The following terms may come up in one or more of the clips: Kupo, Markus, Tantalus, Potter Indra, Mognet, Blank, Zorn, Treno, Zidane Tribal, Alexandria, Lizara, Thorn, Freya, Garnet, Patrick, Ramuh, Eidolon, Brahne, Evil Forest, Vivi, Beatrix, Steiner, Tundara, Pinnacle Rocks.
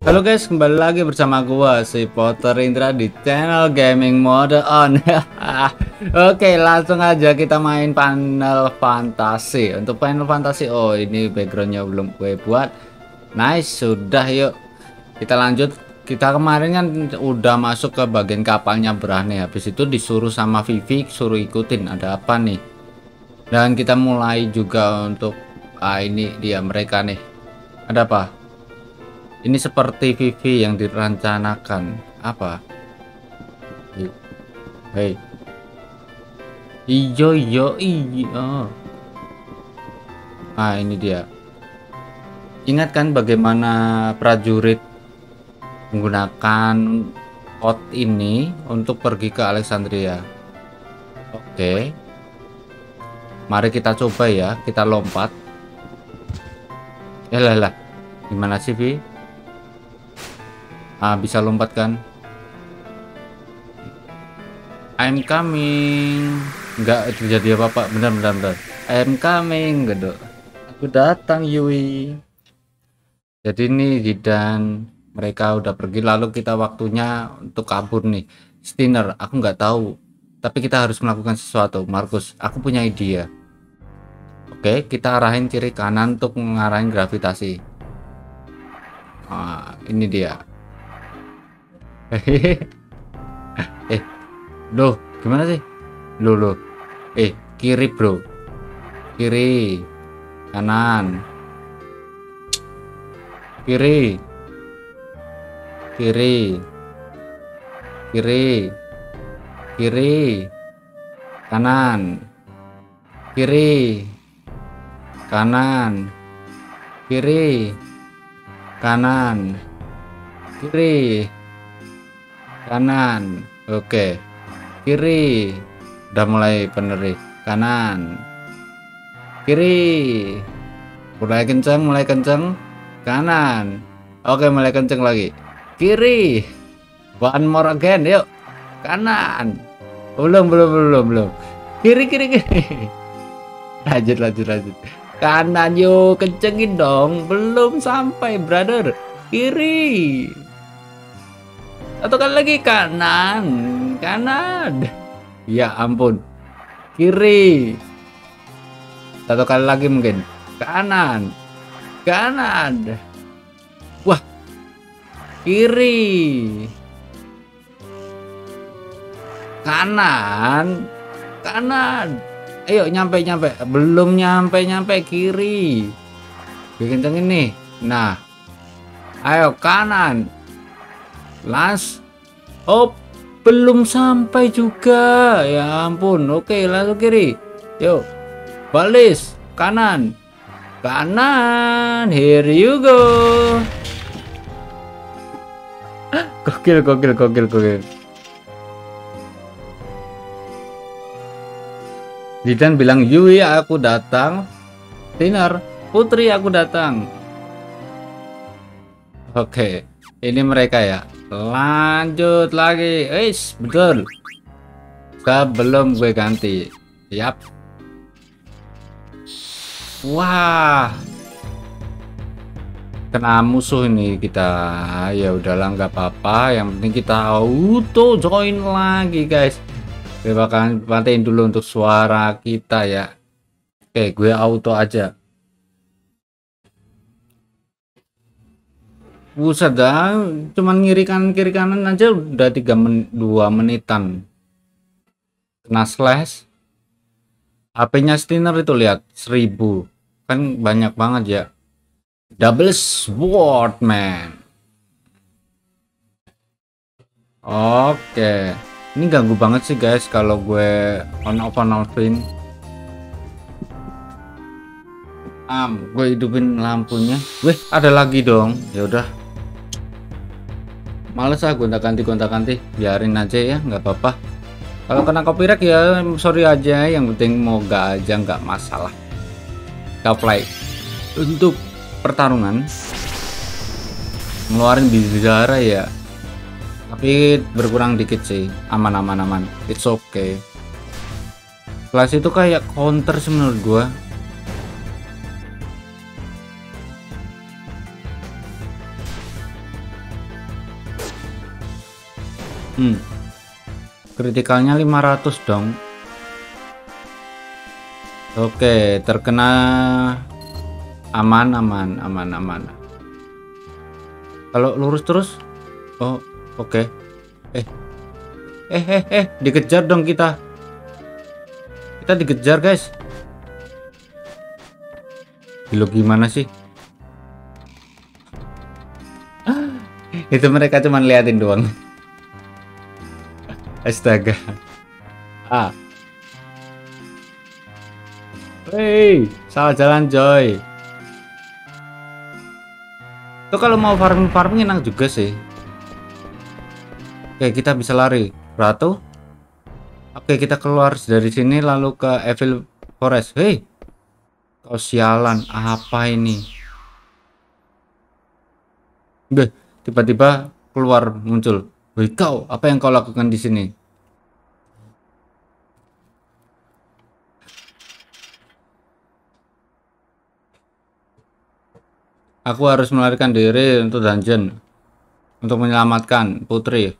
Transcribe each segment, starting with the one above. Halo guys, kembali lagi bersama gua si Potter Indra di channel Gaming Mode On. Oke, langsung aja kita main Final Fantasy. Untuk Final Fantasy, oh ini backgroundnya belum gue buat. Nice, sudah, yuk kita lanjut. Kita kemarin kan udah masuk ke bagian kapalnya Brahne. Habis itu disuruh sama Vivi, suruh ikutin ada apa nih. Dan kita mulai juga untuk ini dia mereka nih. Ada apa? Ini seperti Vivi yang direncanakan. Apa? Hei. Ijo. Ah, ini dia. Ingatkan bagaimana prajurit menggunakan pot ini untuk pergi ke Alexandria. Oke. Mari kita coba ya. Kita lompat. Yalah. Gimana sih, Vi? Ah, bisa lompat kan? I'm coming. Enggak terjadi apa-apa. Benar. I'm coming, gitu. Aku datang, Yui. Jadi nih Zidane, mereka udah pergi, lalu kita waktunya untuk kabur nih. Steiner, aku nggak tahu. Tapi kita harus melakukan sesuatu. Markus, aku punya ide. Oke, kita arahin kiri kanan untuk mengarahin gravitasi. Ah, ini dia. Loh, gimana sih? Loh. Kiri, bro. Kiri. Kanan. Kiri. Kiri. Kiri. Kiri. Kanan. Kiri. Kanan. Kiri. Kanan. Kiri. Kanan. Oke. Kiri. Udah mulai bener nih. Kanan. Kiri. Mulai kenceng. Kanan. Oke, mulai kenceng lagi. Kiri. One more again, yuk. Kanan. Belum. Kiri. Lanjut. Kanan, yuk, kencengin dong. Belum sampai, brother. Kiri. Satu kali lagi, kanan. Ya ampun. Kiri. Satu kali lagi mungkin. Kanan. Wah. Kiri. Kanan. Ayo nyampe. Belum nyampe. Kiri. Bikin kenceng ini. Nah. Ayo kanan. Last, oh belum sampai juga, ya ampun. Oke, langsung kiri, yuk balis. Kanan, here you go. Gokil. Zidane bilang, Yui aku datang, Steiner putri aku datang. Oke, ini mereka ya. Lanjut lagi, betul. Sebelum gue ganti, yap. Wah, kena musuh ini kita. Ya udahlah, nggak apa-apa. Yang penting kita auto join lagi, guys. Gue bakalan matiin dulu untuk suara kita ya. Oke, gue auto aja. Buset dah, cuman kiri kanan aja udah 2 menitan. Kena slash. HP-nya Steiner itu lihat 1000. Kan banyak banget ya. Double sword man. Oke. Ini ganggu banget sih guys kalau gue on off screen. Gue hidupin lampunya. Wih, ada lagi dong. Ya udah. Males ah gonta-ganti, biarin aja ya, nggak apa-apa. Kalau kena copyright ya sorry aja, yang penting moga aja nggak masalah. Kita play untuk pertarungan, ngeluarin bicara ya, tapi berkurang dikit sih. Aman, it's okay. Flash itu kayak counter sih menurut gua. Kritikalnya 500 dong. Oke, terkena aman. Kalau lurus terus. Oh, oke. Dikejar dong kita. Kita dikejar, guys. Gila gimana sih? Itu mereka cuman liatin doang. Astaga. Hei, salah jalan coy. Itu kalau mau farming enak juga sih. Oke, kita bisa lari Ratu. Oke, kita keluar dari sini lalu ke Evil Forest. Hei, kau sialan, apa ini? Tiba-tiba keluar muncul. Woi kau, apa yang kau lakukan di sini? Aku harus melarikan diri untuk dungeon untuk menyelamatkan putri.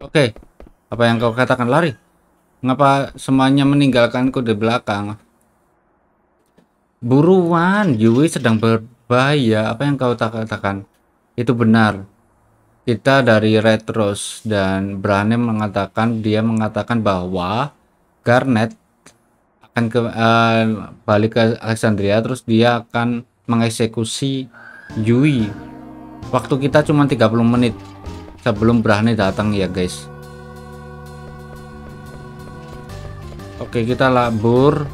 Oke, apa yang kau katakan lari? Mengapa semuanya meninggalkanku di belakang? Buruan, Yui sedang berbahaya. Apa yang kau katakan? Itu benar. Kita dari Retros dan Brahne mengatakan, dia mengatakan bahwa Garnet akan balik ke Alexandria, terus dia akan mengeksekusi Yui. Waktu kita cuma 30 menit sebelum Brahne datang ya guys. Oke, kita labur.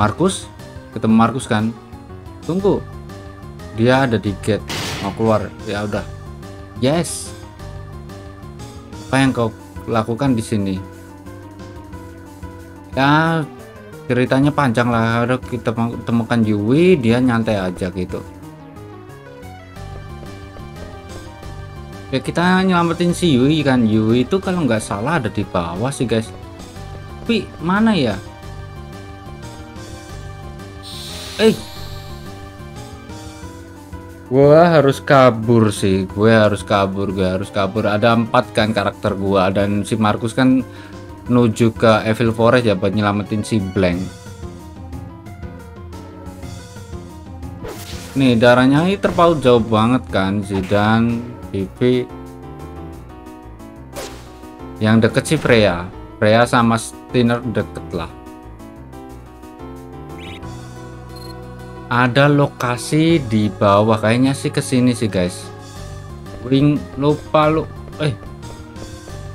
Markus, ketemu Markus kan? Tunggu, dia ada di gate. Mau keluar ya udah. Yes. Apa yang kau lakukan di sini? Ya ceritanya panjang lah. Harus kita temukan Yui, dia nyantai aja gitu. Ya kita nyelamatin si Yui kan. Yui itu kalau nggak salah ada di bawah sih guys. Tapi mana ya? Gue harus kabur. Ada 4 kan karakter gue, dan si Markus kan menuju ke Evil Forest ya buat nyelamatin si Blank. Nih darahnya ini terpaut jauh banget kan. Zidane, Vivi. Yang deket si Freya. Freya sama Steiner deket lah. Ada lokasi di bawah kayaknya sih, kesini sih guys. Wing lupa lu.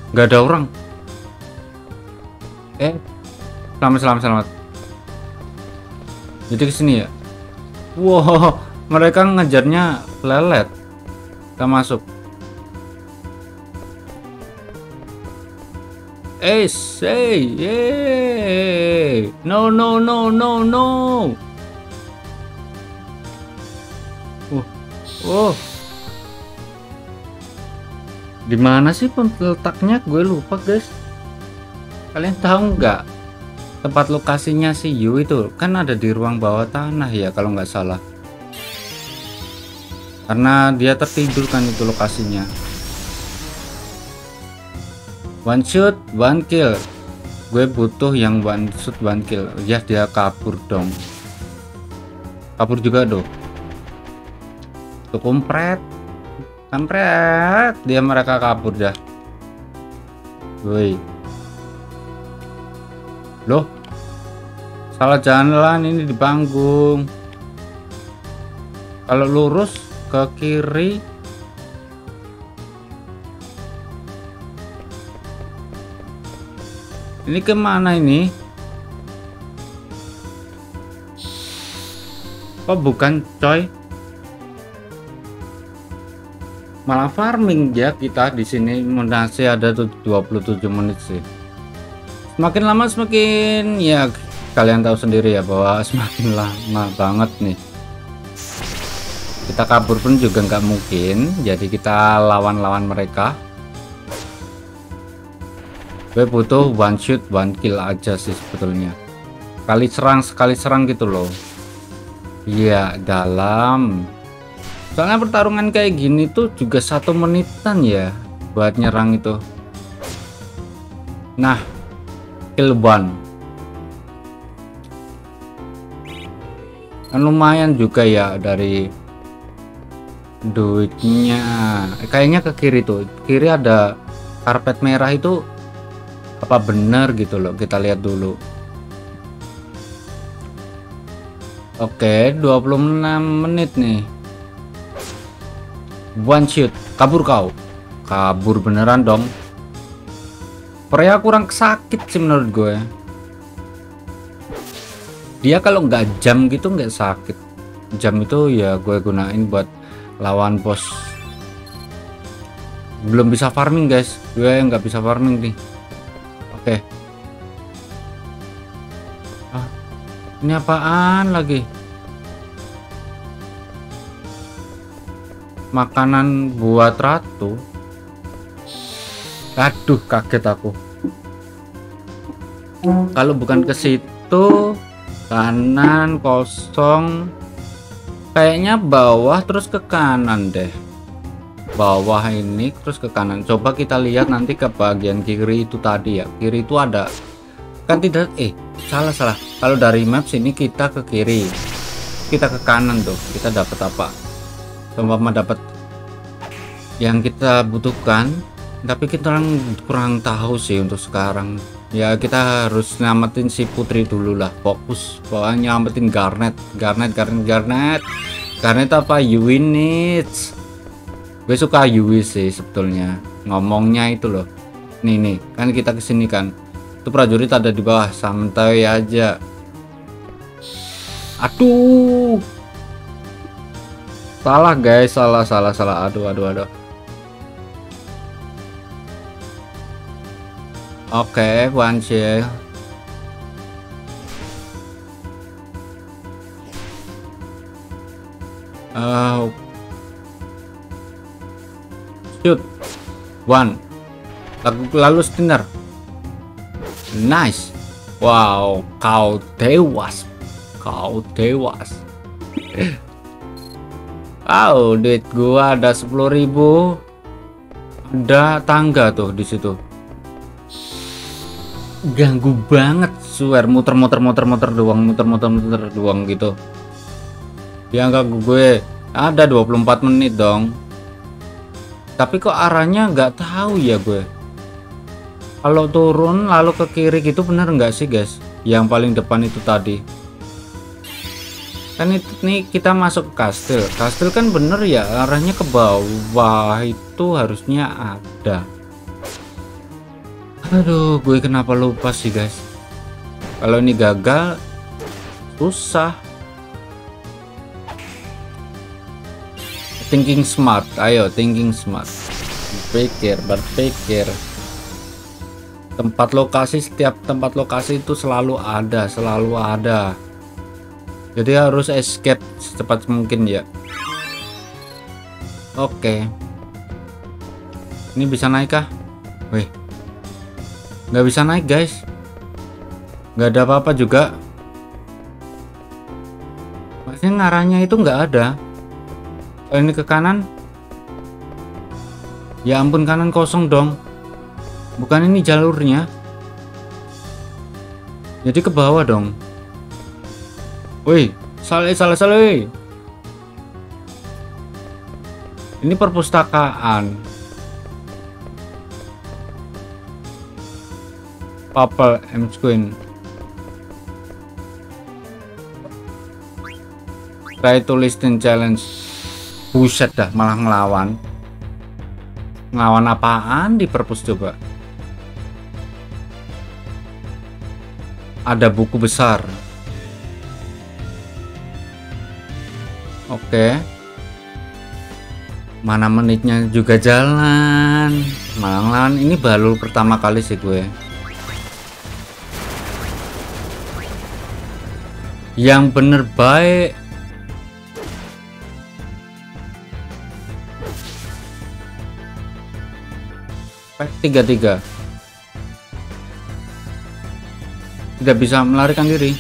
Nggak ada orang. Selamat. Jadi kesini ya. Wow, mereka ngejarnya lelet. Kita masuk. No. Dimana sih letaknya? Gue lupa guys. Kalian tahu nggak tempat lokasinya si Yui itu? Kan ada di ruang bawah tanah ya kalau nggak salah. Karena dia tertidur kan itu lokasinya. One shot, one kill. Gue butuh yang one shot, one kill. Ya dia kabur dong. Kabur juga dong. Tuh kampret dia, mereka kabur dah. Woi loh, salah jalan ini di panggung. Kalau lurus ke kiri. Ini kemana ini? Kok bukan coy? Malah farming ya kita di sini. Masih ada tuh 27 menit sih. Semakin lama semakin ya kalian tahu sendiri ya bahwa semakin lama banget nih. Kita kabur pun juga nggak mungkin. Jadi kita lawan mereka. Gue butuh one shoot one kill aja sih sebetulnya. Sekali serang gitu loh. Iya dalam. Soalnya pertarungan kayak gini tuh juga 1 menitan ya, buat nyerang itu. Nah, Kilban kan lumayan juga ya dari duitnya. Kayaknya ke kiri tuh, kiri ada karpet merah itu apa bener gitu loh, kita lihat dulu. Oke, 26 menit nih. One shoot, kabur kau. Kabur beneran dong. Freya kurang sakit sih menurut gue. Dia kalau nggak jam gitu nggak sakit. Jam itu ya gue gunain buat lawan bos. Belum bisa farming guys, gue nggak bisa farming nih. Oke. Ah, ini apaan lagi? Makanan buat ratu. Aduh, kaget aku. Kalau bukan ke situ, kanan kosong. Kayaknya bawah terus ke kanan deh. Bawah ini terus ke kanan. Coba kita lihat nanti ke bagian kiri itu tadi ya. Kiri itu ada. Kan tidak, salah. Kalau dari maps ini kita ke kiri. Kita ke kanan tuh. Kita dapat apa? Sama dapat yang kita butuhkan, tapi kita kurang tahu sih untuk sekarang. Ya kita harus nyamatin si putri dulu lah, fokus pokoknya nyamatin Garnet apa Yui nih. Gue suka Yui sih sebetulnya, ngomongnya itu loh. Nih kan kita kesini kan, itu prajurit ada di bawah, santai aja. Aduh, salah guys, salah. Aduh. Oke, one shield. Shoot. One. Lalu Steiner. Nice. Wow, kau tewas. Wow, duit gua ada 10.000. Ada tangga tuh di situ. Ganggu banget, swear muter-muter doang gitu. Dia ganggu gue. Ada 24 menit dong. Tapi kok arahnya nggak tahu ya gue. Kalau turun lalu ke kiri gitu bener nggak sih guys? Yang paling depan itu tadi. Kan ini kita masuk kastil kan bener ya, arahnya ke bawah itu harusnya ada. Aduh, gue kenapa lupa sih guys. Kalau ini gagal susah. Thinking smart, ayo thinking smart, berpikir. Setiap tempat lokasi itu selalu ada. Jadi harus escape secepat mungkin ya. Oke. Ini bisa naik kah? Wih, nggak bisa naik guys. Nggak ada apa-apa juga. Maksudnya ngarahnya itu nggak ada. Oh, ini ke kanan. Ya ampun, kanan kosong dong. Bukan ini jalurnya. Jadi ke bawah dong. Woi, salah. Ini perpustakaan. Papel M Queen. Try to listen challenge. Buset dah, malah ngelawan. Ngelawan apaan di perpus coba? Ada buku besar. Oke. Mana menitnya juga jalan. Malang ini balul pertama kali sih gue. Yang bener baik. Pack 33. Tidak bisa melarikan diri.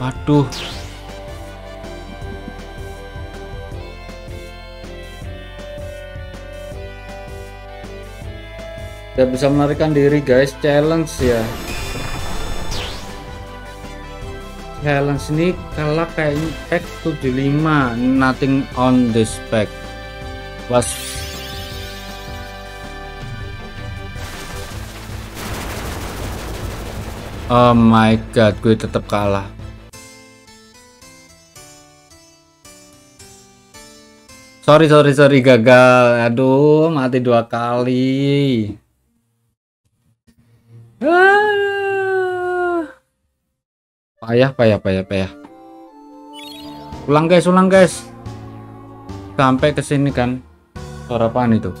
Waduh. Tidak bisa melarikan diri guys, challenge ya. Challenge ini kalah kayaknya pack 75, nothing on this pack. Was oh my god, gue tetap kalah. Sorry gagal. Aduh, mati 2 kali. Payah. Ulang guys. Sampai ke sini kan. Suara apaan itu?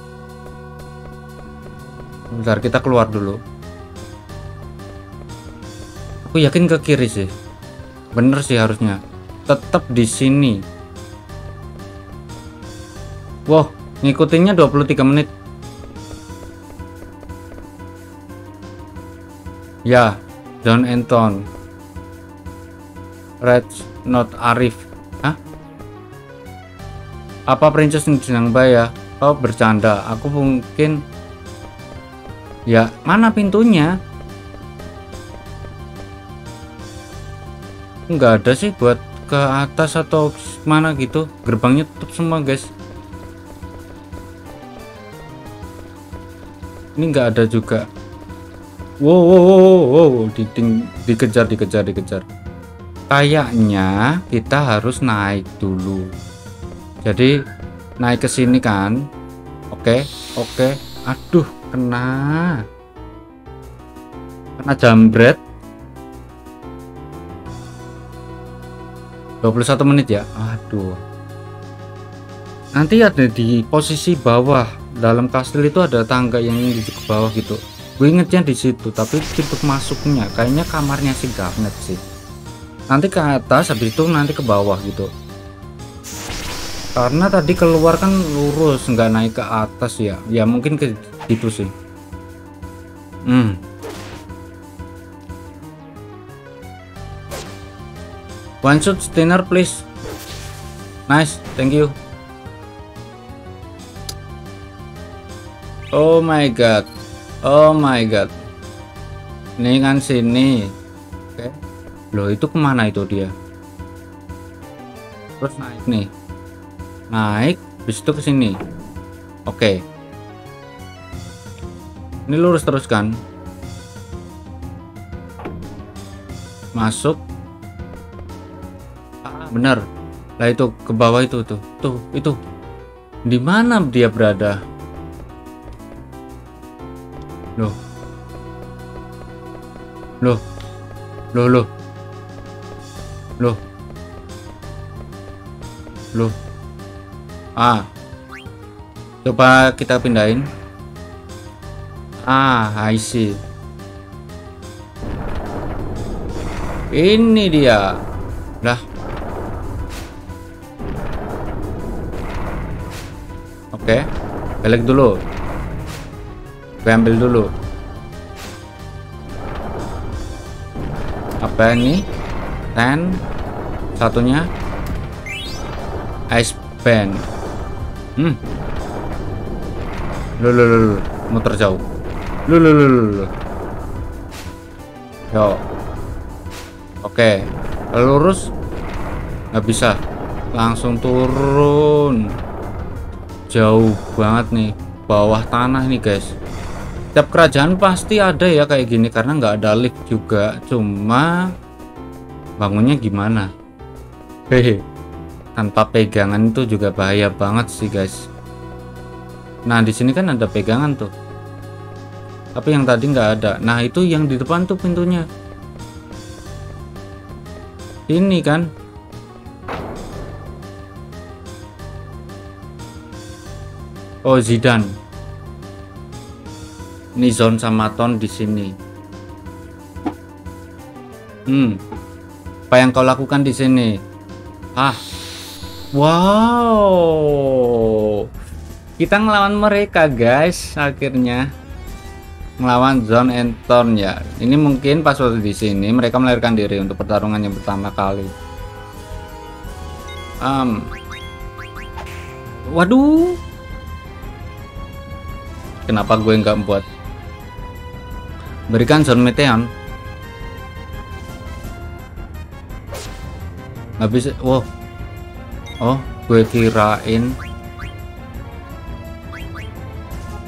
Bentar, kita keluar dulu. Aku yakin ke kiri sih. Bener sih harusnya. Tetap di sini. Wow, ngikutinnya 23 menit. Ya, John Anton. Red not Arif. Hah? Apa Princess sedang bayar? Kau bercanda. Aku mungkin. Ya, mana pintunya? Enggak ada sih buat ke atas atau mana gitu. Gerbangnya tutup semua, guys. Ini enggak ada juga. Wow. Dikejar. Kayaknya kita harus naik dulu. Jadi naik ke sini kan. Oke. Aduh, kena jambret. 21 menit ya. Aduh. Nanti ada di posisi bawah. Dalam kastil itu ada tangga yang menuju ke bawah gitu. Gue ingetnya di situ, tapi pintu masuknya kayaknya kamarnya si Garnet sih. Nanti ke atas, habis itu nanti ke bawah gitu. Karena tadi keluar kan lurus, nggak naik ke atas ya. Ya mungkin ke gitu sih. One shot Steiner please. Nice, thank you. Oh my god. Ini kan sini. Oke. Loh, itu kemana itu dia? Terus naik nih. Naik, habis itu ke sini. Oke. Ini lurus terus kan? Masuk. Ah, bener. Lah itu ke bawah itu tuh. Tuh, itu. Di mana dia berada? Loh. Ah, coba kita pindahin. I see. Ini dia. Lah. Oke. Balik dulu. Gue ambil dulu. Apa ini? Ten. Satunya Ice Band. Lulu. Muter jauh. Lulu. Yo. Oke. Lurus. Nggak bisa. Langsung turun. Jauh banget nih. Bawah tanah nih guys. Setiap kerajaan pasti ada ya kayak gini, karena nggak ada lift juga, cuma bangunnya gimana? Hehe. Tanpa pegangan itu juga bahaya banget sih guys. Nah di sini kan ada pegangan tuh, tapi yang tadi nggak ada. Nah itu yang di depan tuh pintunya. Ini kan. Oh Zidane. Ini Zorn sama Thorn di sini. Apa yang kau lakukan di sini? Wow. Kita ngelawan mereka, guys, akhirnya. melawan Zorn and Thorn ya. Ini mungkin pas waktu di sini mereka melahirkan diri untuk pertarungan yang pertama kali. Waduh, kenapa gue nggak buat? Berikan Zorn Meteon. Habis, wow. Oh, gue kirain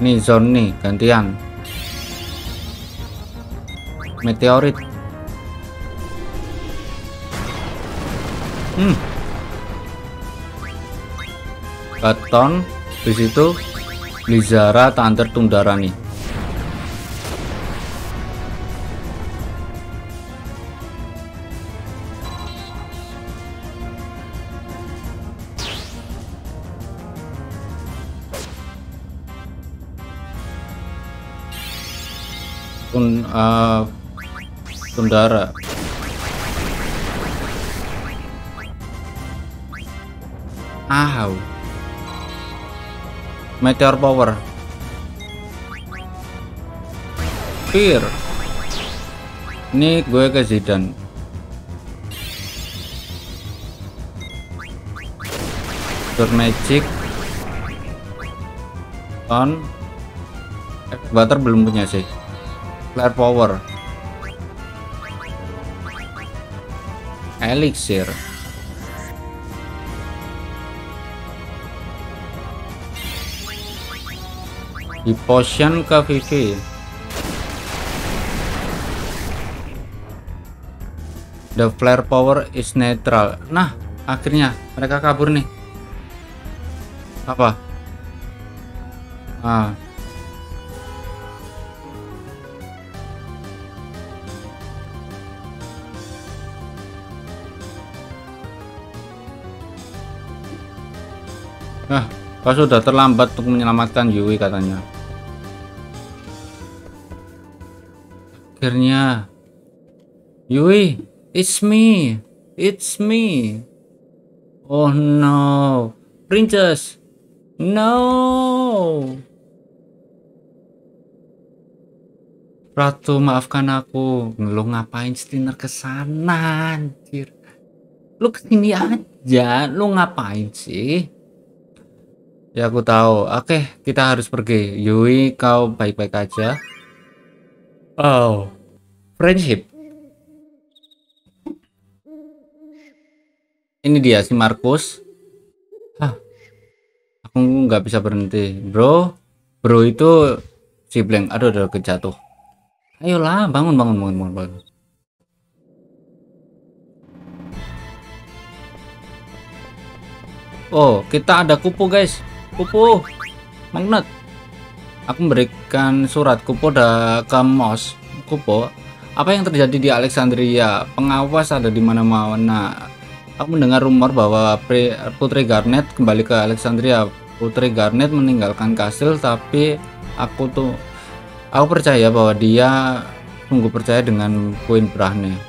nih Zorn nih gantian. Meteorit. Keton, di situ Lizara Tanter Tundarani. Tundara. Ahau. Meteor power, fear. Ini gue ke Zidane. Door magic. On. Butter belum punya sih. Flare power. Elixir. Di potion ke Vivi the flare power is neutral. Nah, akhirnya mereka kabur nih. Apa? Kau sudah terlambat untuk menyelamatkan Yui katanya. Akhirnya Yui, it's me, it's me. Oh no, princess, no. Ratu, maafkan aku. Lu ngapain Steiner kesana anjir? Lu kesini aja, lu ngapain sih? Ya aku tahu. Oke, kita harus pergi. Yui, kau baik-baik aja? Oh, friendship. Ini dia si Markus. Aku nggak bisa berhenti, bro. Bro itu si Blank. Aduh, udah kejatuh. Ayolah, bangun, bangun, bangun, bangun, bangun. Oh, kita ada Kupo guys. Kupo, magnet. Aku memberikan surat Kupo ke Mos. Kupo, apa yang terjadi di Alexandria? Pengawas ada di mana-mana. Aku mendengar rumor bahwa Putri Garnet kembali ke Alexandria. Putri Garnet meninggalkan kastil, tapi aku percaya bahwa dia sungguh percaya dengan Queen Brahne.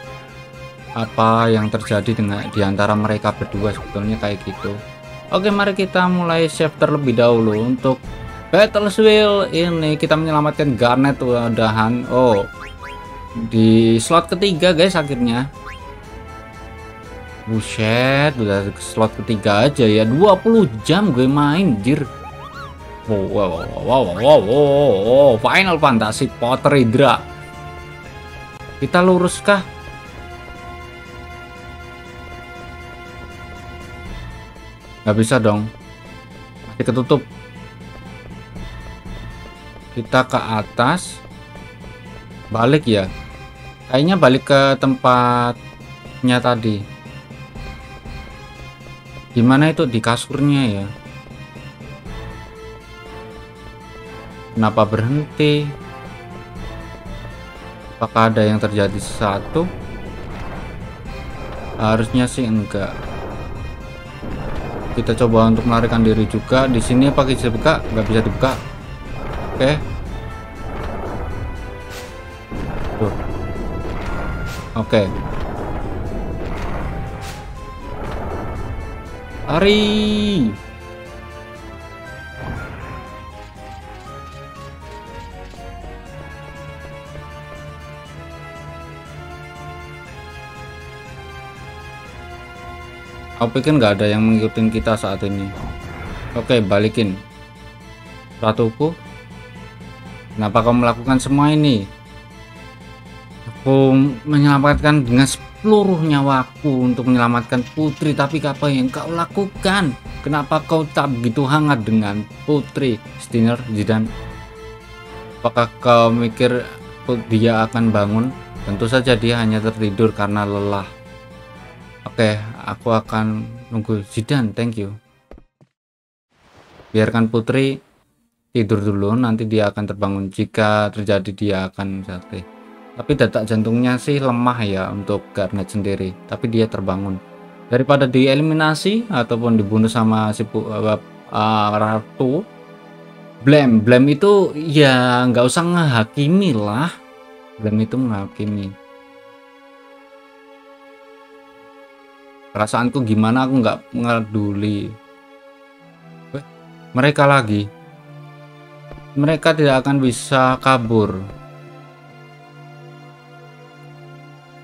Apa yang terjadi dengan diantara mereka berdua sebetulnya kayak gitu. Oke, mari kita mulai save terlebih dahulu untuk Battle Wheel ini. Kita menyelamatkan Garnet mudahan. Oh, di slot ketiga guys akhirnya. Buset, udah slot ketiga aja ya. 20 jam gue main, jir. Wow. Final Fantasy Potter Indra. Kita lurus kah? Nggak bisa dong, masih ketutup. Kita ke atas, balik ya. Kayaknya balik ke tempatnya tadi. Gimana itu di kasurnya ya? Kenapa berhenti? Apakah ada yang terjadi sesuatu? Harusnya sih enggak. Kita coba untuk melarikan diri juga. Di sini pakai dibuka, nggak bisa dibuka. Oke. Tuh. Oke. Lari. Aku pikir nggak ada yang mengikuti kita saat ini. Oke, balikin ratuku. Kenapa kau melakukan semua ini? Aku menyelamatkan dengan seluruh nyawaku untuk menyelamatkan putri, tapi apa yang kau lakukan? Kenapa kau tak begitu hangat dengan putri, Steiner, Zidane? Apakah kau mikir dia akan bangun? Tentu saja dia hanya tertidur karena lelah. Oke, aku akan nunggu. Zidane, thank you. Biarkan putri tidur dulu, nanti dia akan terbangun. Jika terjadi dia akan jatuh. Tapi detak jantungnya sih lemah ya untuk Garnet sendiri, tapi dia terbangun. Daripada dieliminasi ataupun dibunuh sama si Ratu Blame itu ya nggak usah ngehakimi lah. Blame itu menghakimi. Perasaanku gimana aku nggak peduli. Mereka lagi. Mereka tidak akan bisa kabur.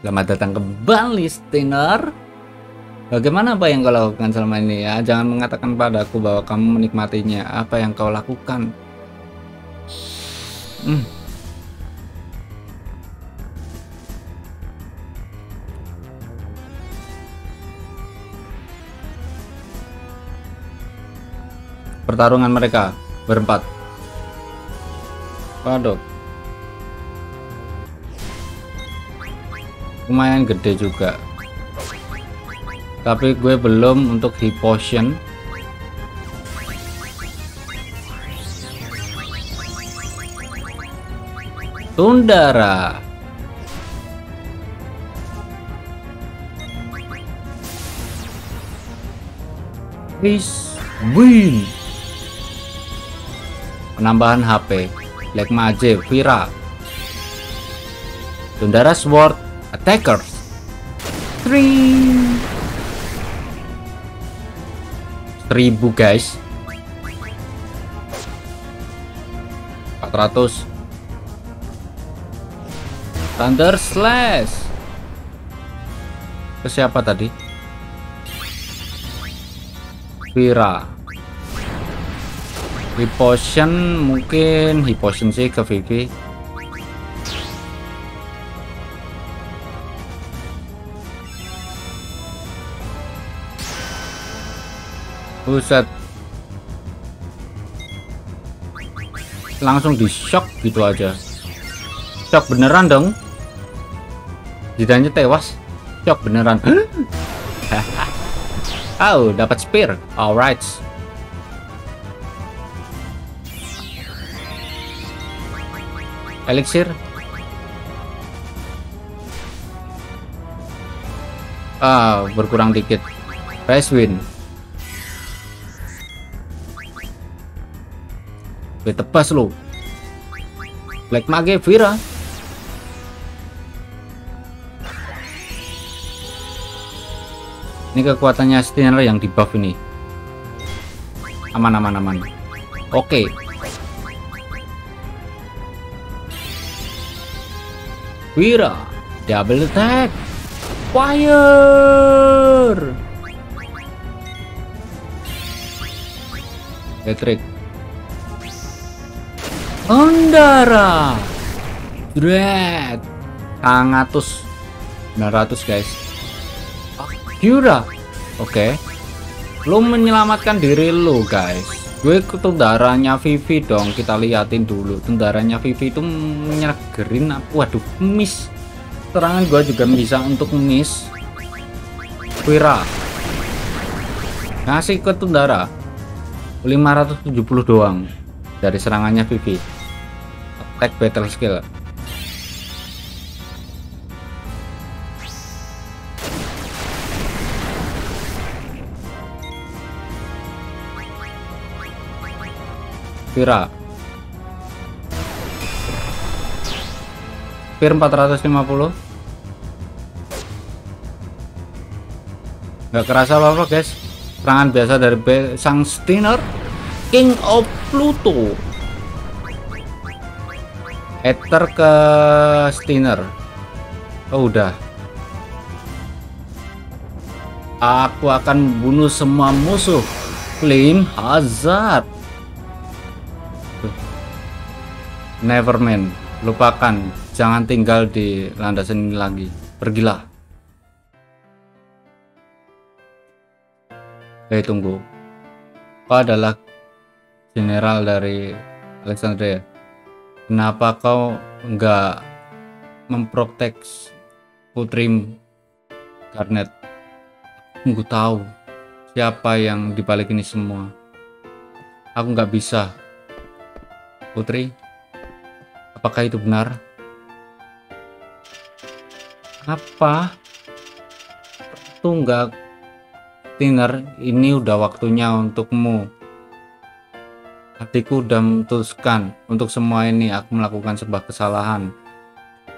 Selamat datang kembali, Steiner. Bagaimana apa yang kau lakukan selama ini ya? Jangan mengatakan padaku bahwa kamu menikmatinya. Apa yang kau lakukan? Pertarungan mereka berempat. Waduh. Lumayan gede juga. Tapi gue belum untuk heal potion. Tundara. Please win. Penambahan HP. Legma aja Vira. Tundara Sword Attacker. 3.000 guys, 400 Thunder Slash ke siapa tadi? Vira. Hipotion mungkin, hipotion sih ke Vivi. Buset. Langsung di shock gitu aja. Shock beneran dong. Jidanya tewas. Shock beneran. Oh, dapat spear. Alright. Elixir. Ah, berkurang dikit. Price win. Gue tebas lo. Black Mage Vira. Ini kekuatannya Steiner yang di buff ini. Aman aman aman. Oke. Vira double attack. Fire. Patrick. Ondara, dread, 900 guys. Yura, oke. Lo menyelamatkan diri lo guys. Gue ke tendaranya Vivi dong. Kita liatin dulu tendaranya Vivi itu menyegerin aku. Waduh, miss. Serangan gue juga bisa untuk miss. Vira, ngasih ke tundara 570 doang dari serangannya Vivi. Attack battle skill. Vira. Spear 450. Nggak kerasa apa-apa guys. Serangan biasa dari sang Steiner. King of Pluto. Ether ke Steiner. Oh udah. Aku akan membunuh semua musuh. Claim Hazard. Nevermind, lupakan. Jangan tinggal di landasan ini lagi. Pergilah. Hei, tunggu. Kau adalah general dari Alexandria. Kenapa kau nggak memproteksi putrim Garnet? Aku tahu siapa yang dibalik ini semua. Aku nggak bisa. Putri, apakah itu benar? Apa? Tunggak, Steiner, ini udah waktunya untukmu. Hatiku udah memutuskan untuk semua ini. Aku melakukan sebuah kesalahan.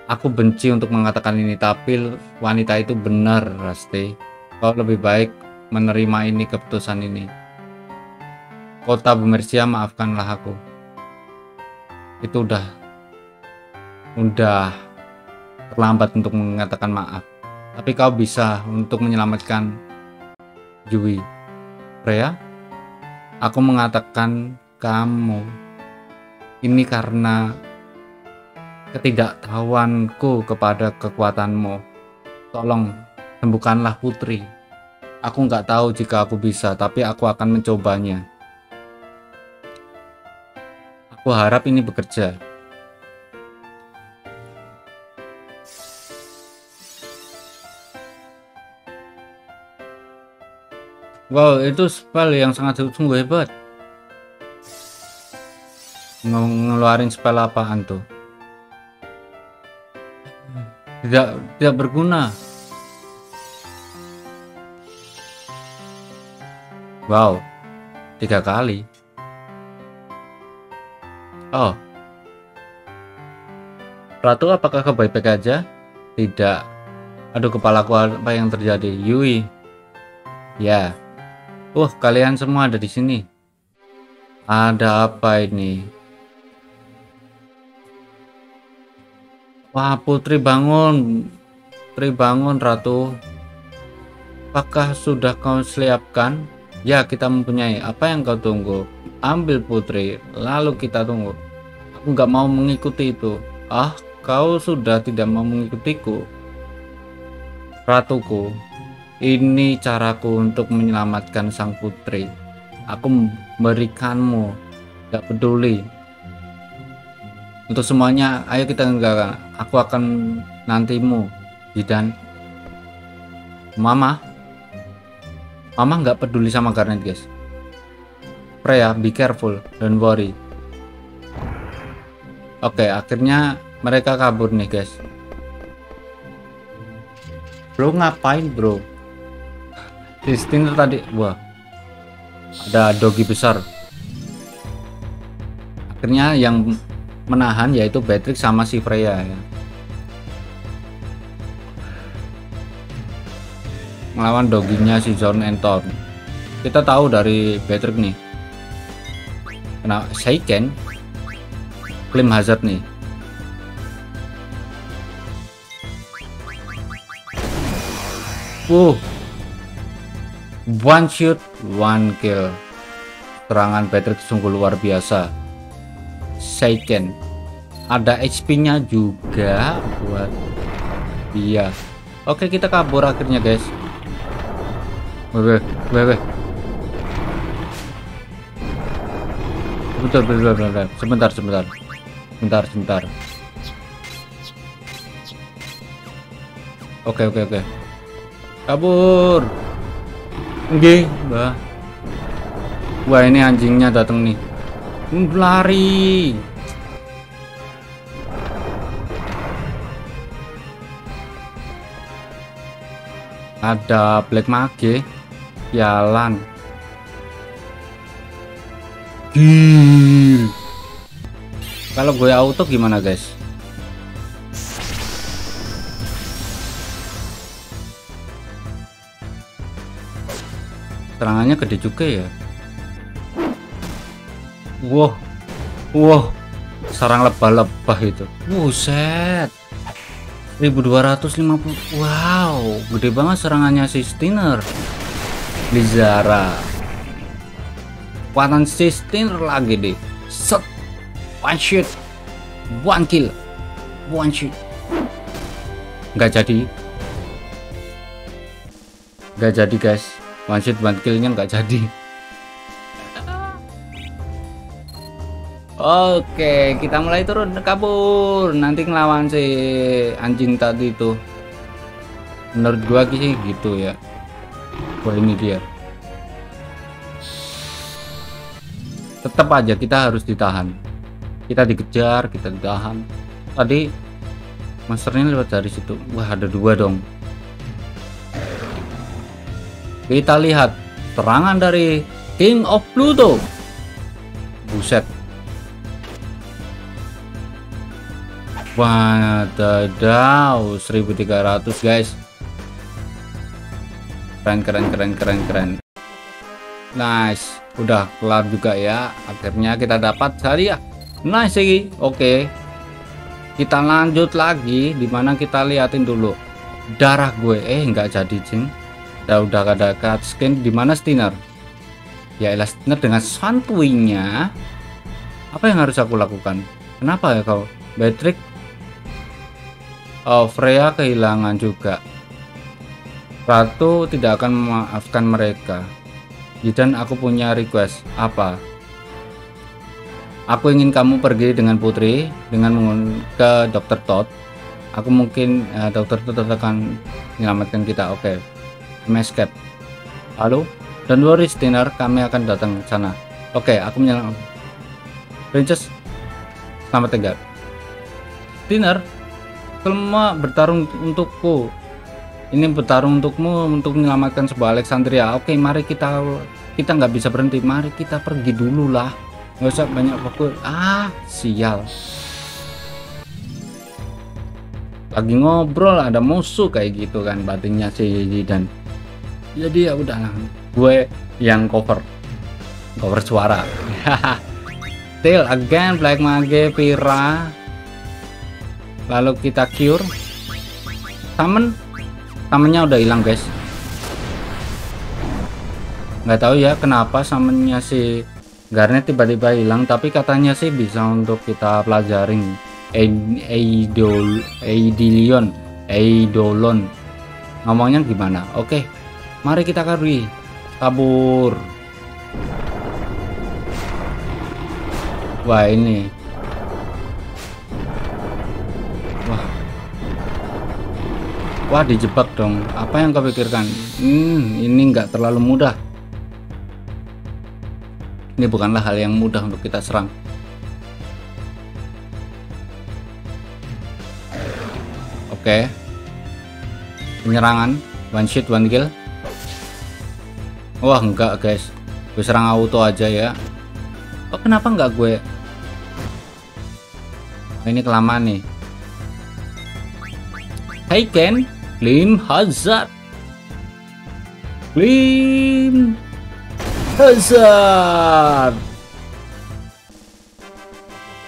Aku benci untuk mengatakan ini, tapi wanita itu benar, Rasti. Kau lebih baik menerima ini, keputusan ini. Kota Bumersia, maafkanlah aku. Itu udah terlambat untuk mengatakan maaf. Tapi kau bisa untuk menyelamatkan Yui. Freya, aku mengatakan kamu ini karena ketidaktahuanku kepada kekuatanmu. Tolong sembuhkanlah putri. Aku nggak tahu jika aku bisa, tapi aku akan mencobanya. Aku harap ini bekerja. Wow, itu spell yang sangat sungguh hebat. Ngeluarin spell apaan tuh? Tidak berguna. Wow, 3 kali. Oh, Ratu, apakah kau baik-baik aja? Tidak. Aduh, kepalaku, apa yang terjadi? Yui. Ya. Kalian semua ada di sini. Ada apa ini? Wah, putri bangun. Putri bangun, Ratu. Apakah sudah kau siapkan? Ya, kita mempunyai. Apa yang kau tunggu? Ambil putri, lalu kita tunggu. Aku nggak mau mengikuti itu. Ah, kau sudah tidak mau mengikutiku, Ratuku. Ini caraku untuk menyelamatkan sang putri. Aku memberikanmu, gak peduli. Untuk semuanya, ayo kita enggak. Aku akan nantimu, Zidane. Mama gak peduli sama Garnet, guys. Freya, be careful, don't worry. Oke, akhirnya mereka kabur nih, guys. Bro, ngapain, bro? Di Steiner tadi, wah, ada dogi besar. Akhirnya yang menahan yaitu Beatrix sama si Freya ya. Melawan doginya si Zorn and Thorn. Kita tahu dari Beatrix nih. Nah, Seiken claim hazard nih. One shoot, one kill. Serangan Patrick sungguh luar biasa. Seiken. Ada HP-nya juga buat dia. Oke, kita kabur akhirnya, guys. Sebentar. Oke. Kabur. Oke, bah. Wah, ini anjingnya datang nih. Lari. Ada Black Mage. Jalan. Kalau gue auto gimana, guys? Serangannya gede juga ya. Wow, sarang lebah-lebah itu. Buset. 1250. Wow, gede banget serangannya si Steiner. Lizara. Kuatan si Steiner lagi deh. Set. One shot. One kill. One shot. Nggak jadi guys. One shot one killnya nggak jadi. Oke, kita mulai turun kabur. Nanti ngelawan si anjing tadi itu. Menurut gua sih gitu ya. Wah, ini dia. Tetap aja kita harus ditahan. Kita dikejar, kita ditahan. Tadi monsternya lewat dari situ. Wah, ada dua dong. Kita lihat serangan dari King of Pluto. Buset. Wah, tadaw, 1300 guys. Keren. Nice, udah kelar juga ya. Akhirnya kita dapat hadiah. Nice sih. Oke. Kita lanjut lagi, dimana kita liatin dulu darah gue. Nggak jadi cing. Udah ada cutscene dimana Steiner. Yaelah, Steiner dengan santuinya. Apa yang harus aku lakukan? Kenapa ya kau, Patrick? Oh, Freya kehilangan juga. Ratu tidak akan memaafkan mereka. Dan aku punya request. Apa? Aku ingin kamu pergi dengan putri dengan ke Dr. Todd. Aku mungkin Dr. Todd akan menyelamatkan kita. Oke. Escape. Halo? Don't worry Steiner, kami akan datang ke sana. Oke, aku menyelamatkan Princess. Selamat tinggal. Steiner, semua bertarung untukku. Ini bertarung untukmu untuk menyelamatkan sebuah Alexandria. Oke, mari kita nggak bisa berhenti. Mari kita pergi dulu lah. Nggak usah banyak fokus. Ah, sial. Lagi ngobrol ada musuh kayak gitu kan, batinnya si Zidane. Jadi ya udah, gue yang cover suara. Still again Black Mage Pira. Lalu kita cure. Samennya udah hilang guys. Nggak tahu ya kenapa samennya si Garnet tiba-tiba hilang. Tapi katanya sih bisa untuk kita pelajarin. Eidolon. Ngomongnya gimana? Oke, mari kita kabur. Wah ini. Wah, dijebak dong. Apa yang kau pikirkan? Ini nggak terlalu mudah. Ini bukanlah hal yang mudah untuk kita serang. Oke. Penyerangan. One shot, one kill. Wah, enggak guys. Gue serang auto aja ya. Oh, kenapa nggak gue? Ini kelamaan nih. Hey Ken. Clean Hazard.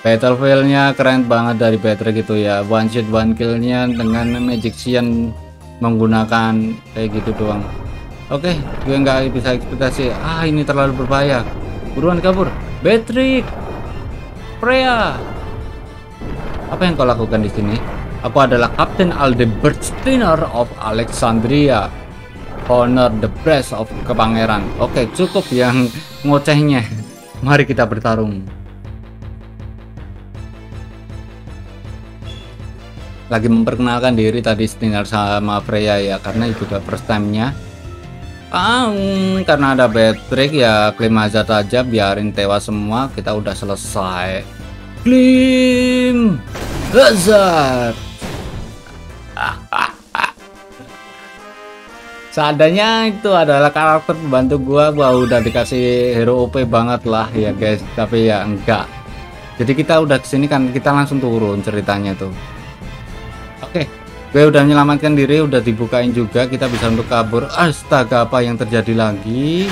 Battlefieldnya keren banget dari Patrick gitu ya. One shot one killnya dengan magician menggunakan kayak gitu doang. Oke, gue nggak bisa ekspektasi. Ah, ini terlalu berbahaya. Buruan kabur, Patrick. Freya. Apa yang kau lakukan di sini? Aku adalah Kapten Aldebert Steiner of Alexandria. Honor the Press of Kepangeran. Oke, cukup yang ngocehnya. Mari kita bertarung. Lagi memperkenalkan diri tadi Steiner sama Freya ya, karena itu udah first time-nya. Karena ada Patrick ya, klaim hazard aja, biarin tewas semua, kita udah selesai. Klaim hazard. Seadanya itu adalah karakter pembantu gua udah dikasih hero OP banget lah ya guys, tapi ya enggak. Jadi kita udah kesini kan, kita langsung turun ceritanya tuh. Oke, gue udah menyelamatkan diri, udah dibukain juga, kita bisa untuk kabur. Astaga, apa yang terjadi lagi?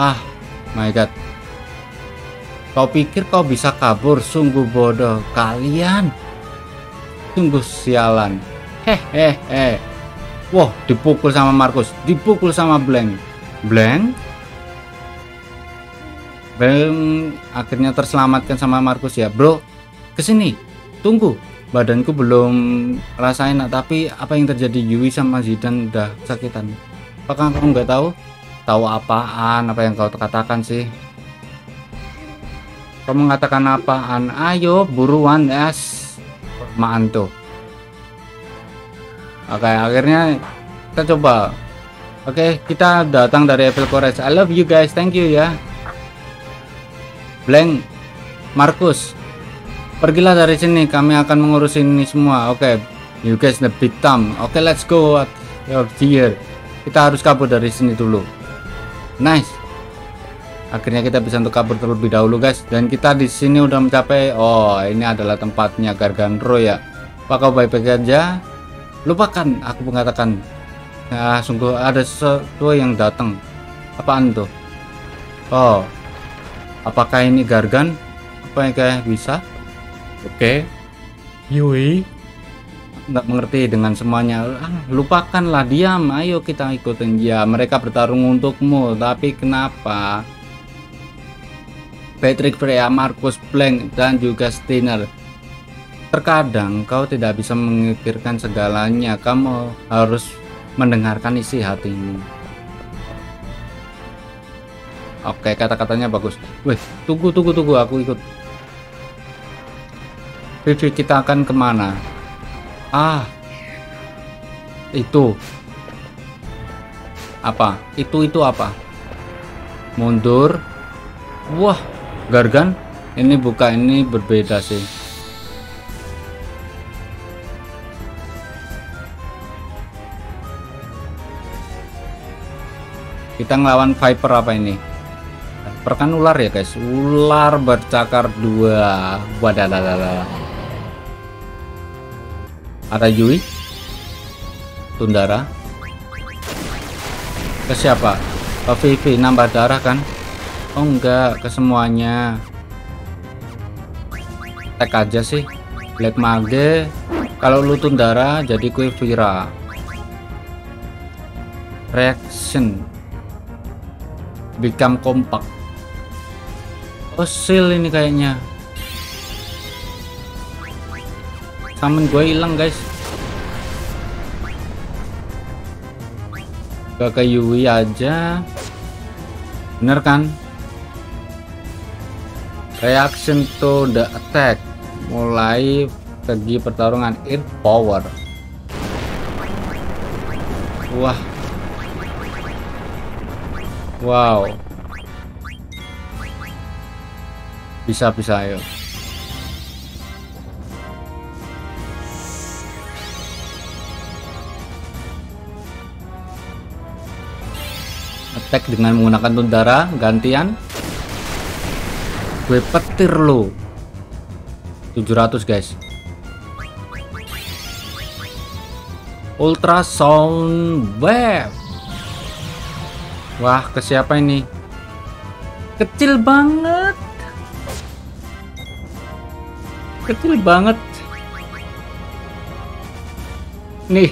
Ah, my god. Kau pikir kau bisa kabur? Sungguh bodoh kalian. Sungguh sialan. Wah, dipukul sama Markus, dipukul sama Blank akhirnya terselamatkan sama Markus ya, bro. Kesini, tunggu. Badanku belum rasain, tapi apa yang terjadi Yui sama Zidane udah sakitan. Apakah kamu nggak tahu? Tahu apaan? Apa yang kau katakan sih? Kau mengatakan apaan? Ayo, buruan es. Maan tuh. Oke, akhirnya kita coba. Oke, kita datang dari Evil Forest. I love you guys, thank you ya. Blank, Markus, pergilah dari sini. Kami akan mengurus ini semua. Oke, you guys the big time. Oke, let's go. Your dear, kita harus kabur dari sini dulu. Nice. Akhirnya kita bisa untuk kabur terlebih dahulu guys. Dan kita di sini udah mencapai. Oh, ini adalah tempatnya Gargantro ya. Apakah baik-baik aja? Lupakan aku mengatakan. Nah, sungguh ada sesuatu yang datang. Apaan tuh? Oh, apakah ini Gargan? Apa yang kayak bisa? Oke, Yui nggak mengerti dengan semuanya. Lupakanlah, diam. Ayo kita ikutin dia. Mereka bertarung untukmu, tapi kenapa? Patrick, Freya, Markus, Blank, dan juga Steiner. Terkadang kau tidak bisa memikirkan segalanya. Kamu harus mendengarkan isi hatimu. Oke, kata-katanya bagus. Wih, tunggu, aku ikut. Vivi, kita akan kemana? Ah, itu apa? Itu apa? Mundur. Wah, Gargan, ini buka, ini berbeda sih. Kita ngelawan Viper apa ini? Viper kan ular ya guys, ular bercakar dua. Wadadadadada. Ada Yui, Tundara. Ke siapa? Ke Vivi, nambah darah kan? Oh enggak, ke semuanya. Tek aja sih, Black Mage. Kalau lu Tundara, jadi kue Vira. Reaction. Become kompak. Fosil ini kayaknya. Summon gue hilang guys. Gak ke Yui aja. Bener kan? Reaction to the attack. Mulai segi pertarungan. It power. Wah. Wow, bisa ayo. Attack dengan menggunakan Tundara, gantian. Gue petir lo. 700 guys. Ultrasound wave. Wah, ke siapa ini? Kecil banget. Kecil banget. Nih.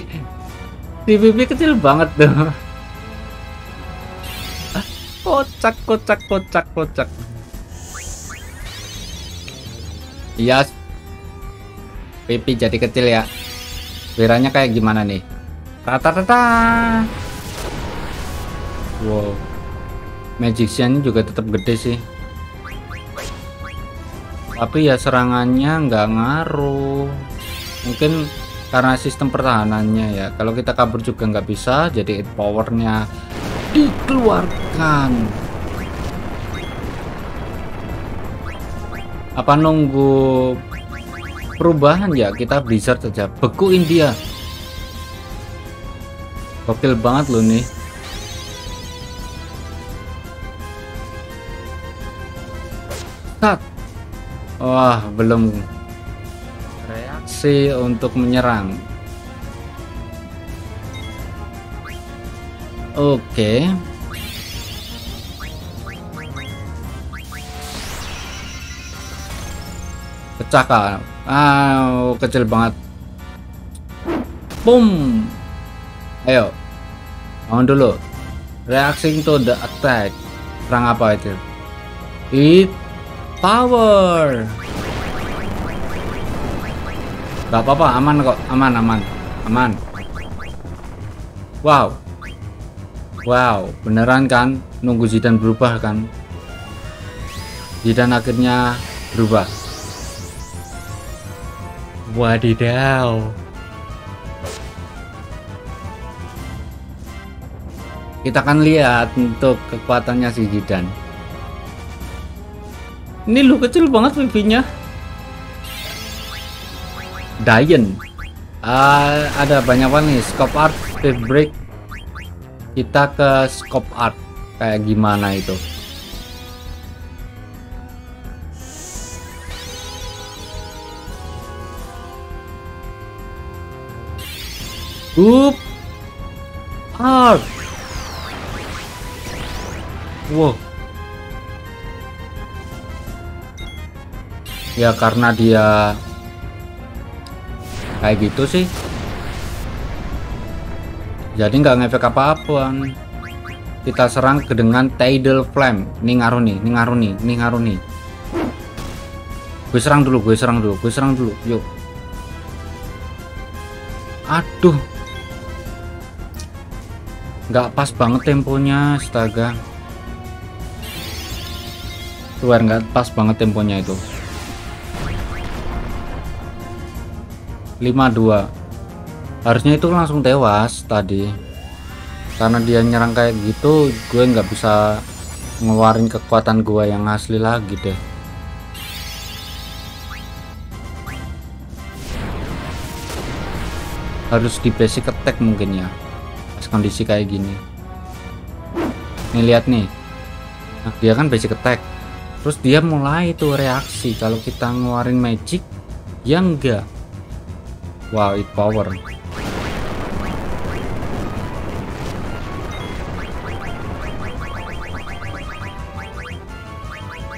Si Vivi kecil banget tuh. Kocak. Iya. Vivi jadi kecil ya. Viranya kayak gimana nih? Tata. Wow, Magician juga tetap gede sih. Tapi ya serangannya nggak ngaruh. Mungkin karena sistem pertahanannya ya. Kalau kita kabur juga nggak bisa. Jadi powernya dikeluarkan. Apa nunggu perubahan ya? Kita Blizzard saja. Bekuin dia. Gokil banget loh nih. Wah, belum reaksi untuk menyerang. Oke. Pecah kah? Ah, kecil banget. Boom. Ayo. Bangun dulu. Reacting to the attack. Serang apa itu? It power. Gak apa-apa, aman kok. Aman. Wow, beneran kan? Nunggu Zidane berubah kan? Zidane akhirnya berubah. Wadidaw. Kita akan lihat untuk kekuatannya si Zidane. Ini lu kecil banget Vivi-nya. Dayan. Ada banyak banget nih. Scope art, fabric. Kita ke scope art. Kayak gimana itu? Up. Art. Wow. Ya karena dia kayak gitu sih, jadi nggak ngefek apa-apa. Kita serang ke dengan tidal flame. Ini ngaruh nih. Gue serang dulu, yuk. Aduh, nggak pas banget temponya, astaga. Luar nggak pas banget temponya itu. 52. Harusnya itu langsung tewas tadi. Karena dia nyerang kayak gitu, gue nggak bisa ngeluarin kekuatan gue yang asli lagi deh. Harus di basic attack mungkin ya, pas kondisi kayak gini. Nih lihat nih, nah, dia kan basic attack. Terus dia mulai tuh reaksi. Kalau kita ngeluarin magic, ya enggak. Wow, it power.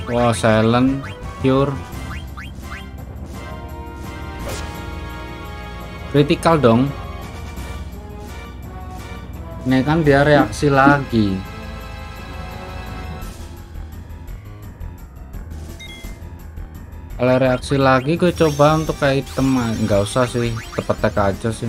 Wow, silent, pure. Critical dong. Ini kan dia reaksi lagi. Kalau reaksi lagi gue coba untuk kayak item, nggak usah sih, tepetek aja sih.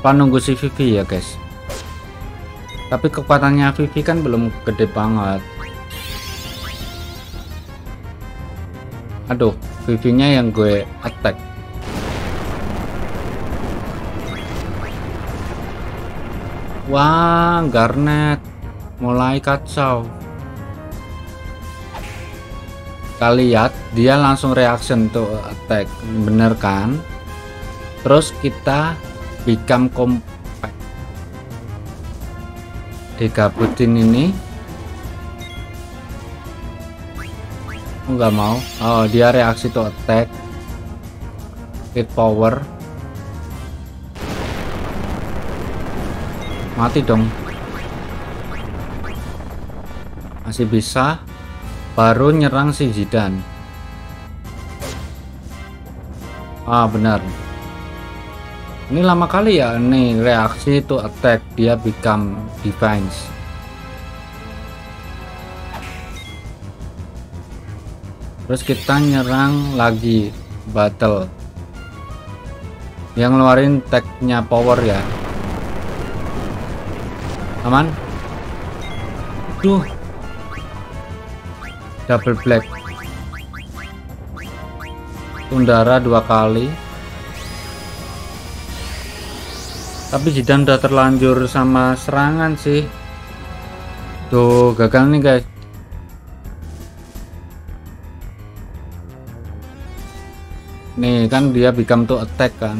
Apa nunggu si Vivi ya guys, tapi kekuatannya Vivi kan belum gede banget. Aduh, Vivi nya yang gue attack. Wah, Garnet mulai kacau. Kita lihat, dia langsung reaction to attack, bener kan? Terus kita become compact. Digabutin ini. Enggak mau. Oh, dia reaksi to attack. Hit power. Mati dong. Masih bisa. Baru nyerang si Zidane. Ah benar. Ini lama kali ya. Nih reaksi to attack. Dia become defense. Terus kita nyerang lagi. Battle. Yang ngeluarin tag-nya power ya. Aman. Duh. Double black. Tundara 2 kali. Tapi Zidane udah terlanjur sama serangan sih. Tuh, gagal nih guys. Nih kan dia become to attack kan.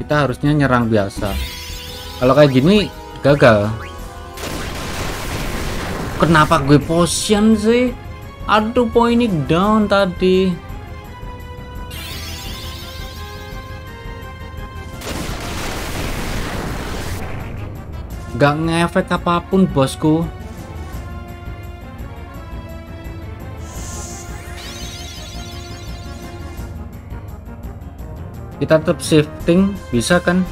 Kita harusnya nyerang biasa. Kalau kayak gini gagal. Kenapa gue potion sih? Aduh, pointing down tadi. Gak ngefek apapun bosku. kita tetap shifting bisa kan?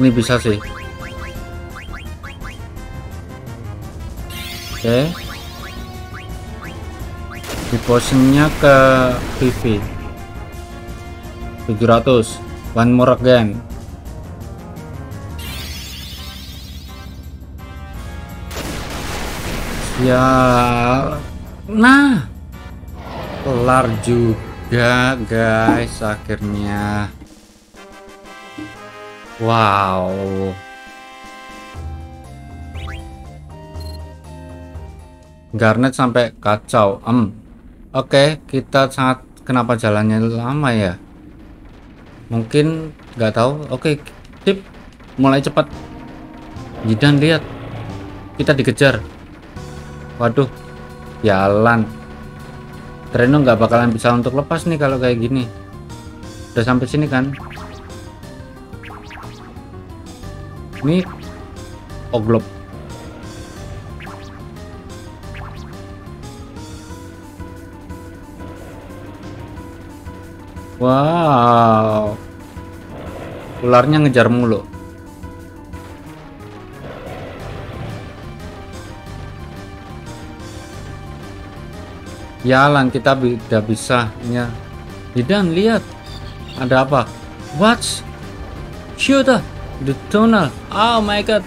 Ini bisa sih. Oke. Di positionnya ke Vivi. 700. One more again. Ya, nah, kelar juga guys akhirnya. Wow, Garnet sampai kacau. Oke, kita sangat, kenapa jalannya lama ya? Mungkin nggak tahu. Oke, tip mulai cepat. Zidane lihat, kita dikejar. Waduh, jalan Treno nggak bakalan bisa untuk lepas nih kalau kayak gini. Udah sampai sini kan? Ini oglop. Wow, ularnya ngejar mulu. Jalan kita tidak bisa nya. Zidane lihat ada apa? Watch, shoot the tunnel. Oh my god.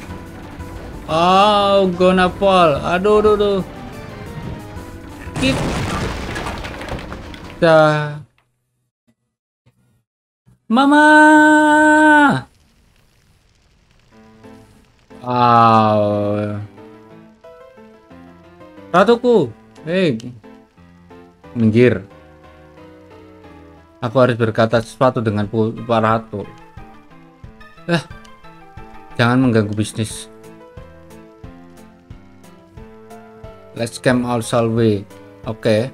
Oh gonna fall. Aduh. Kita mama. Oh. Ratuku. Hey. Minggir. Aku harus berkata sesuatu dengan Pak Ratu. Jangan mengganggu bisnis. Let's camp out salve. Oke.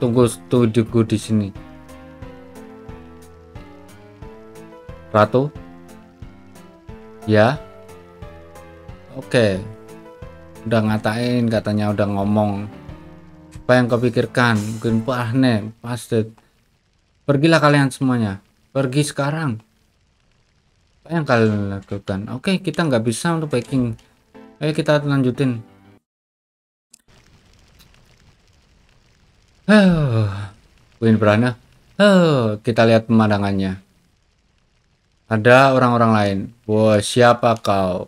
Tunggu studioku di sini. Ratu. Ya. Oke. Udah ngatain, katanya udah ngomong. Apa yang kau pikirkan? Mungkin Brahne pasti. Pergilah kalian semuanya, pergi sekarang. Apa yang kalian lakukan? Oke, kita nggak bisa untuk packing. Ayo kita lanjutin. Win Brahne. Kita lihat pemandangannya. Ada orang-orang lain. Wah, siapa kau?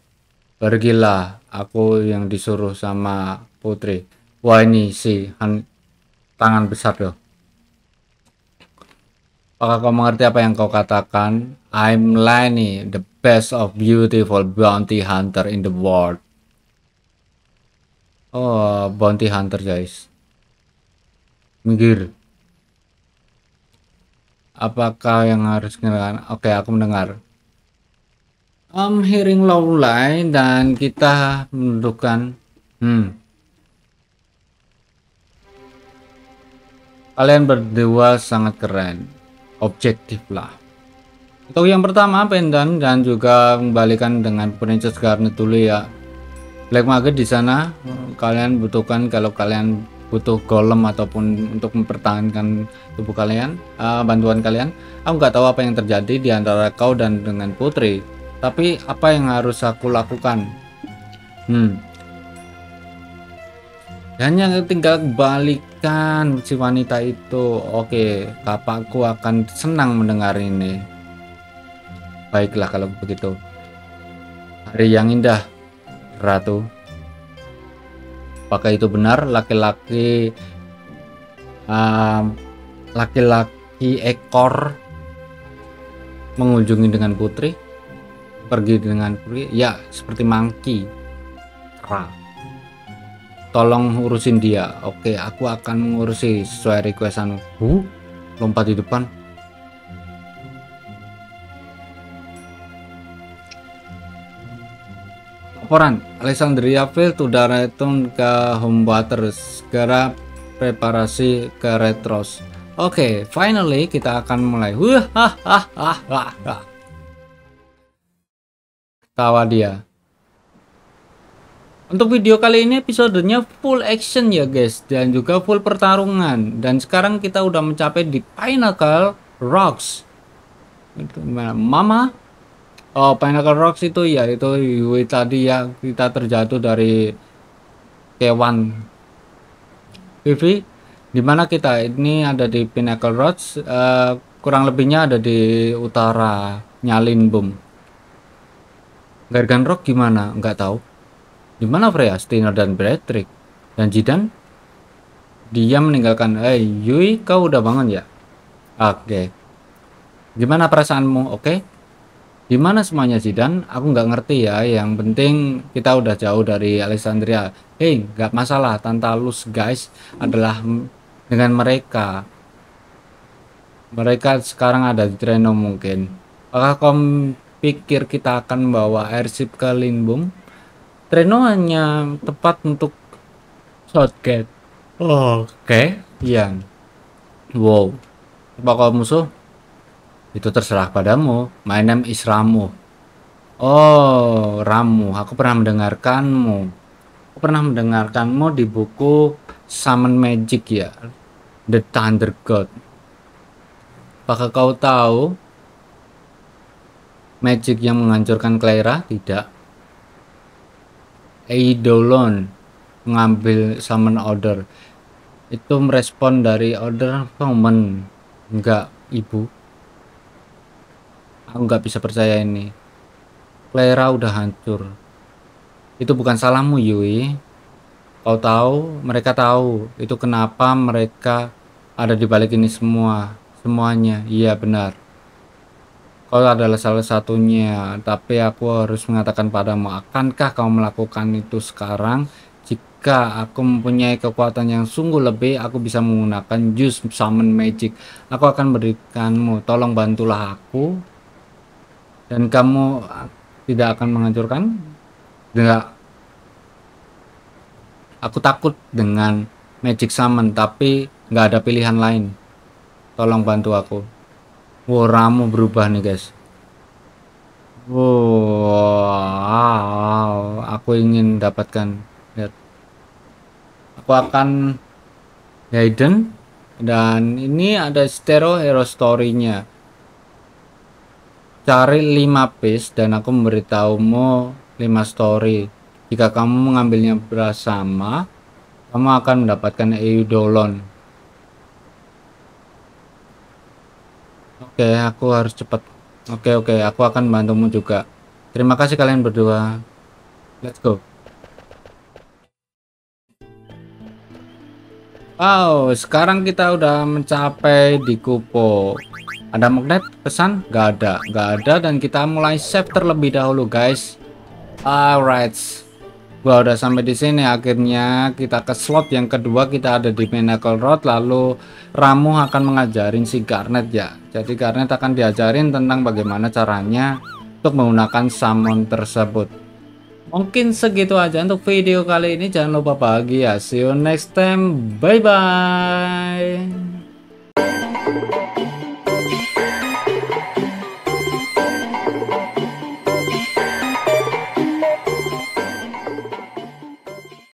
Pergilah, aku yang disuruh sama putri. Wah, ini si tangan besar loh. Apakah kau mengerti apa yang kau katakan? I'm Lani, the best of beautiful bounty hunter in the world. Oh, bounty hunter guys. Minggir. Apakah yang harus dilakukan? Oke, aku mendengar. I'm hearing lowly dan kita menundukkan. Kalian berdua sangat keren. Objektiflah. Untuk yang pertama, pendant dan juga kembalikan dengan Princess Garnet dulu ya. Black Market di sana kalian butuhkan kalau kalian butuh golem ataupun untuk mempertahankan tubuh kalian, bantuan kalian. Aku nggak tahu apa yang terjadi di antara kau dan dengan Putri. Tapi apa yang harus aku lakukan? Hanya tinggal kembalikan si wanita itu. Oke, kakakku akan senang mendengar ini. Baiklah kalau begitu. Hari yang indah, Ratu. Apakah itu benar? Laki-laki ekor mengunjungi dengan putri, pergi dengan putri. Ya, seperti monkey. Tolong urusin dia. Oke, aku akan mengurusi sesuai requestanmu. Lompat di depan. Laporan Alexandria Field to return ke Homewater. Segera preparasi ke Retros. Oke, finally kita akan mulai. Tawa dia. Untuk video kali ini episodenya full action ya guys, dan juga full pertarungan. Dan sekarang kita udah mencapai di Pinnacle Rocks. Itu gimana? Mama? Oh, Pinnacle Rocks itu ya, itu tadi ya kita terjatuh dari kewan Vivi. Dimana kita ini ada di Pinnacle Rocks, kurang lebihnya ada di utara nyalin bom. Gargan Rock gimana? Nggak tahu. Di mana Freya, Steiner dan Beatrix dan Zidane? Dia meninggalkan. Hey Yui, kau udah bangun ya? Oke. Gimana perasaanmu? Oke. Di mana semuanya Zidane? Aku nggak ngerti ya. Yang penting kita udah jauh dari Alexandria. Hey, nggak masalah. Tantalus guys adalah dengan mereka. Mereka sekarang ada di Treno mungkin. Apakah kau pikir kita akan bawa airship ke Limbung? Treno hanya tepat untuk shotgun. Oke. Iya. Wow. Apakah musuh? Itu terserah padamu. My name is Ramuh. Oh, Ramuh. Aku pernah mendengarkanmu. Aku pernah mendengarkanmu di buku Summon Magic ya. The Thunder God. Apakah kau tahu magic yang menghancurkan Clara? Tidak. Eidolon mengambil summon order. Itu merespon dari order summon. Enggak, Ibu. Aku nggak bisa percaya ini. Clara udah hancur. Itu bukan salahmu, Yui. Kau tahu, mereka tahu. Itu kenapa mereka ada di balik ini semuanya. Iya, benar. Kau adalah salah satunya, tapi aku harus mengatakan padamu, akankah kau melakukan itu sekarang? Jika aku mempunyai kekuatan yang sungguh lebih, aku bisa menggunakan jus summon magic. Aku akan berikanmu, tolong bantulah aku. Dan kamu tidak akan menghancurkan? Enggak. Aku takut dengan magic summon, tapi nggak ada pilihan lain. Tolong bantu aku. Wow, Ramuh berubah nih guys. Wow, aku ingin dapatkan. Lihat. Aku akan Gaiden. Dan ini ada Stereo Hero Story-nya. Cari 5 piece dan aku memberitahumu 5 story. Jika kamu mengambilnya bersama, kamu akan mendapatkan Eidolon. Oke, aku harus cepat. Oke, aku akan bantumu juga. Terima kasih kalian berdua. Let's go. Wow, sekarang kita udah mencapai di Kupo. Ada Mognet? Pesan? Gak ada. Dan kita mulai save terlebih dahulu, guys. Alright. Gua udah sampai di sini. Akhirnya kita ke slot yang kedua, kita ada di Pinnacle Road. Lalu Ramuh akan mengajarin si Garnet ya. Jadi Garnet akan diajarin tentang bagaimana caranya untuk menggunakan summon tersebut. Mungkin segitu aja untuk video kali ini. Jangan lupa bahagia. See you next time. Bye bye.